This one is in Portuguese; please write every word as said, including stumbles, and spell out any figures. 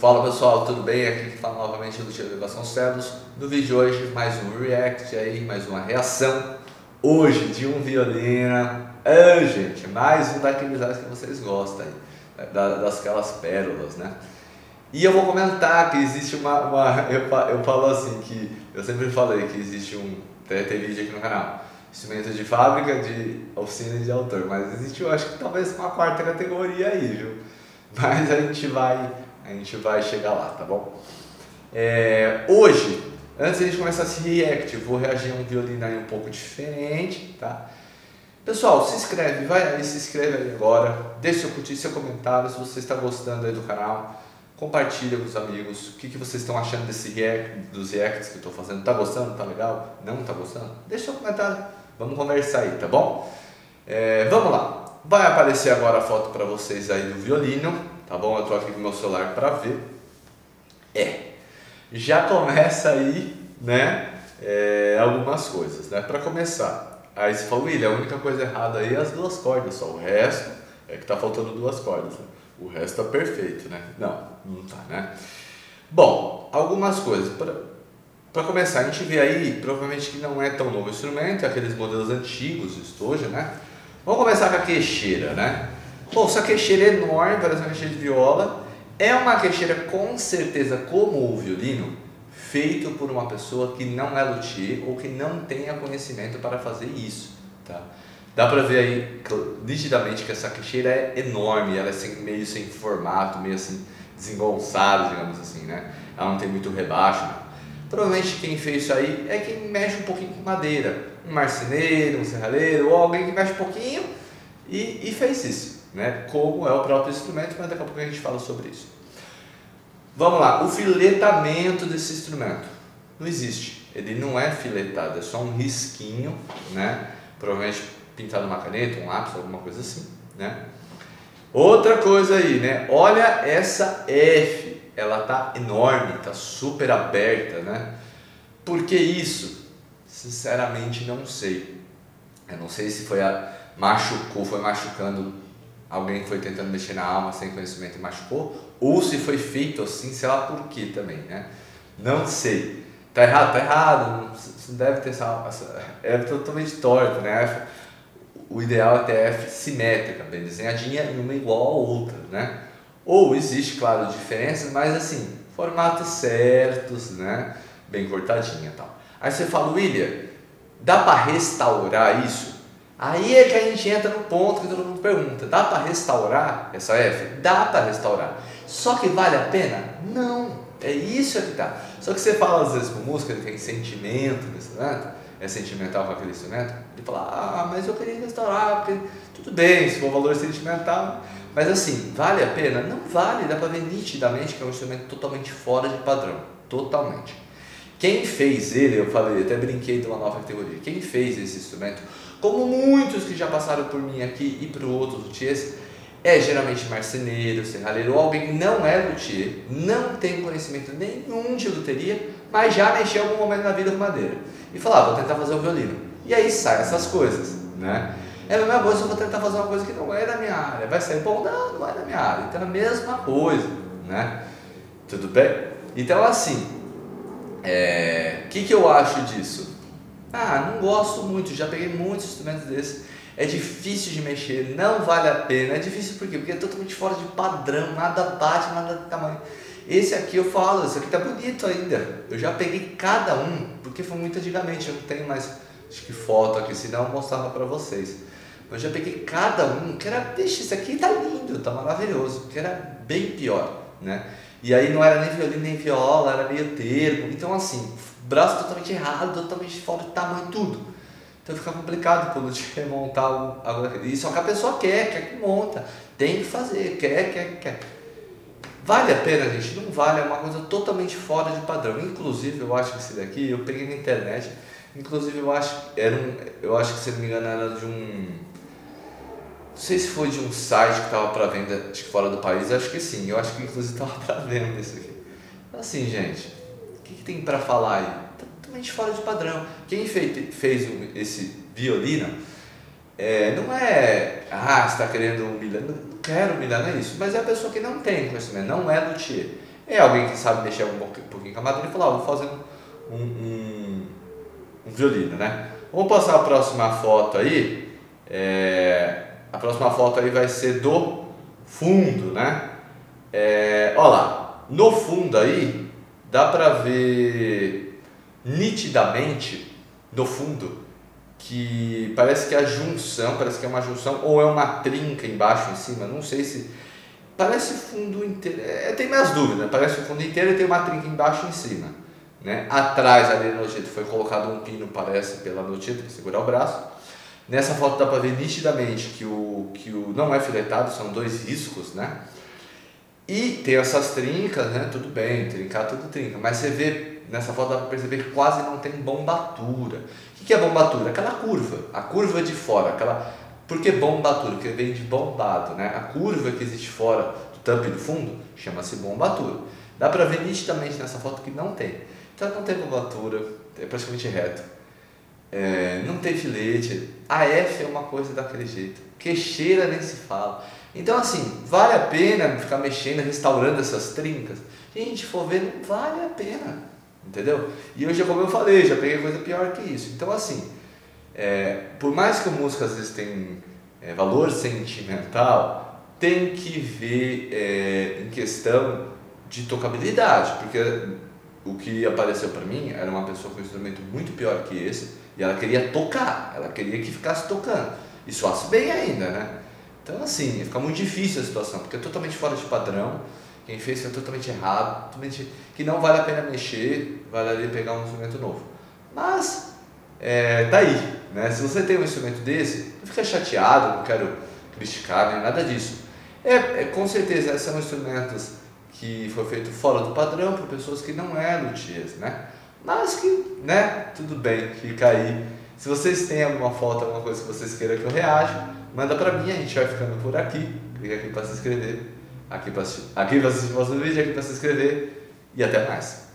Fala pessoal, tudo bem? Aqui fala novamente do Tio Willian Vasconcellos. No vídeo de hoje, mais um react aí, mais uma reação. Hoje, de um violina. Ah, gente, mais um daqueles que vocês gostam aí, das aquelas pérolas, né? E eu vou comentar que existe uma... uma eu, eu falo assim que... Eu sempre falei que existe um... Tem vídeo aqui no canal. Instrumento de fábrica, de oficina e de autor. Mas existe, eu acho que talvez uma quarta categoria aí, viu? Mas a gente vai... A gente vai chegar lá, tá bom? É, hoje, antes de a gente começar esse react, eu vou reagir a um violino aí um pouco diferente, tá? Pessoal, se inscreve, vai aí, se inscreve aí agora. Deixa seu curtir, seu comentário, se você está gostando aí do canal. Compartilha com os amigos o que, que vocês estão achando desse react, dos reacts que eu estou fazendo. Tá gostando? Tá legal? Não tá gostando? Deixa seu comentário, vamos conversar aí, tá bom? É, vamos lá. Vai aparecer agora a foto para vocês aí do violino. Tá bom? Eu tô aqui com meu celular pra ver. É, já começa aí, né, é, algumas coisas, né? Pra começar, aí você fala, Willian, a única coisa errada aí é as duas cordas só. O resto é que tá faltando duas cordas, né? O resto tá perfeito, né? Não, não tá, né? Bom, algumas coisas. Pra, pra começar, a gente vê aí, provavelmente que não é tão novo o instrumento, é aqueles modelos antigos de estojo, né? Vamos começar com a queixeira, né? Bom, essa queixeira é enorme, parece uma queixeira de viola. É uma queixeira, com certeza, como o violino, feito por uma pessoa que não é luthier ou que não tenha conhecimento para fazer isso, tá? Dá pra ver aí, nitidamente, que essa queixeira é enorme. Ela é sem, meio sem formato, meio assim, desengonçada, digamos assim, né? Ela não tem muito rebaixo, né? Provavelmente quem fez isso aí é quem mexe um pouquinho com madeira. Um marceneiro, um serralheiro, ou alguém que mexe um pouquinho e, e fez isso, né? Como é o próprio instrumento, mas daqui a pouco a gente fala sobre isso. Vamos lá, o filetamento desse instrumento não existe, ele não é filetado, é só um risquinho, né? Provavelmente pintado numa caneta, um lápis, alguma coisa assim, né? Outra coisa aí, né? Olha essa F, ela tá enorme, tá super aberta, né? Por que isso? Sinceramente não sei. Eu não sei se foi a machucou, foi machucando alguém que foi tentando mexer na alma sem conhecimento e machucou, ou se foi feito assim, sei lá por que também, né? Não sei. Tá errado, tá errado, não, não deve ter essa, essa... É totalmente torto, né? O ideal é ter F simétrica, bem desenhadinha e uma igual a outra, né? Ou existe, claro, diferenças, mas assim, formatos certos, né? Bem cortadinha e tal. Aí você fala, Willian, dá pra restaurar isso? Aí é que a gente entra no ponto que todo mundo pergunta, dá para restaurar essa F? Dá para restaurar, só que vale a pena? Não, é isso que dá. Só que você fala às vezes com música, ele tem sentimento no instrumento, é sentimental com aquele instrumento, ele fala, ah, mas eu queria restaurar, porque tudo bem, se for valor sentimental, mas assim, vale a pena? Não vale, dá para ver nitidamente que é um instrumento totalmente fora de padrão, totalmente. Quem fez ele, eu falei, até brinquei de uma nova categoria, quem fez esse instrumento, como muitos que já passaram por mim aqui e para outros luthiers, é geralmente marceneiro, serralheiro, ou alguém que não é luthier, não tem conhecimento nenhum de luteria, mas já mexeu algum momento na vida com madeira. E fala, ah, vou tentar fazer um violino. E aí saem essas coisas, né? É a mesma coisa, eu vou tentar fazer uma coisa que não é da minha área. Vai sair, bom, não, não é da minha área. Então é a mesma coisa, né? Tudo bem? Então assim, o é... que, que eu acho disso? Ah, não gosto muito, já peguei muitos instrumentos desses, é difícil de mexer, não vale a pena, é difícil por quê? Porque é totalmente fora de padrão, nada bate, nada tamanho. Esse aqui eu falo, esse aqui tá bonito ainda, eu já peguei cada um, porque foi muito antigamente, eu não tenho mais acho que foto aqui, senão eu mostrava pra vocês. Eu já peguei cada um, que era, deixa, isso aqui tá lindo, tá maravilhoso, que era bem pior, né? E aí não era nem violino nem viola, era meio termo, então assim, braço totalmente errado, totalmente fora de tamanho, tudo. Então fica complicado quando te remontar algo daquele. Só que a pessoa quer, quer que monta, tem que fazer, quer, quer, quer. Vale a pena, gente? Não vale, é uma coisa totalmente fora de padrão. Inclusive, eu acho que esse daqui, eu peguei na internet, inclusive eu acho, era um, eu acho que, se não me engano, era de um... Não sei se foi de um site que estava para venda, acho que fora do país, acho que sim. Eu acho que inclusive estava para venda isso aqui. Assim, gente, o que, que tem para falar aí? Tá totalmente fora de padrão. Quem fez, fez um, esse violino, é, não é, ah, você está querendo humilhar, não quero humilhar, não é isso. Mas é a pessoa que não tem conhecimento, não é luthier. É alguém que sabe mexer um pouquinho com a madeira e falar, ah, vou fazer um, um, um violino, né? Vamos passar a próxima foto aí. É, a próxima foto aí vai ser do fundo, né? É, olha lá, no fundo aí dá pra ver nitidamente no fundo que parece que é a junção, parece que é uma junção ou é uma trinca embaixo, em cima, não sei se... Parece fundo inteiro, é, tem minhas dúvidas, parece o fundo inteiro e tem uma trinca embaixo e em cima, né? Atrás ali no título foi colocado um pino, parece, pela notícia, que segura o braço. Nessa foto dá para ver nitidamente que o, que o não é filetado, são dois riscos, né? E tem essas trincas, né? Tudo bem, trincar tudo trinca, mas você vê, nessa foto dá para perceber que quase não tem bombatura. O que é bombatura? Aquela curva, a curva de fora, aquela... Por que bombatura? Porque vem de bombado, né? A curva que existe fora do tampo e do fundo chama-se bombatura. Dá para ver nitidamente nessa foto que não tem. Então não tem bombatura, é praticamente reto. É, não tem filete. A F é uma coisa daquele jeito. Queixeira nem se fala. Então assim, vale a pena ficar mexendo, restaurando essas trincas? Gente, for ver, não vale a pena. Entendeu? E hoje, como eu falei, já peguei coisa pior que isso. Então assim... É, por mais que o músico às vezes tem é, valor sentimental, tem que ver é, em questão de tocabilidade, porque o que apareceu para mim era uma pessoa com um instrumento muito pior que esse e ela queria tocar, ela queria que ficasse tocando e soasse bem ainda, né? Então assim, fica muito difícil a situação, porque é totalmente fora de padrão, quem fez foi totalmente errado, totalmente, que não vale a pena mexer, vale ali pegar um instrumento novo. Mas É, tá aí, né? Se você tem um instrumento desse, não fica chateado, não quero criticar, nem nada disso. É, é, com certeza, são instrumentos que foi feito fora do padrão por pessoas que não eram luthiers, né? Mas que, né? Tudo bem, fica aí. Se vocês têm alguma foto, alguma coisa que vocês queiram que eu reaja, manda pra mim, a gente vai ficando por aqui. Clica aqui pra se inscrever, aqui pra, aqui pra assistir o nosso vídeo, aqui pra se inscrever e até mais.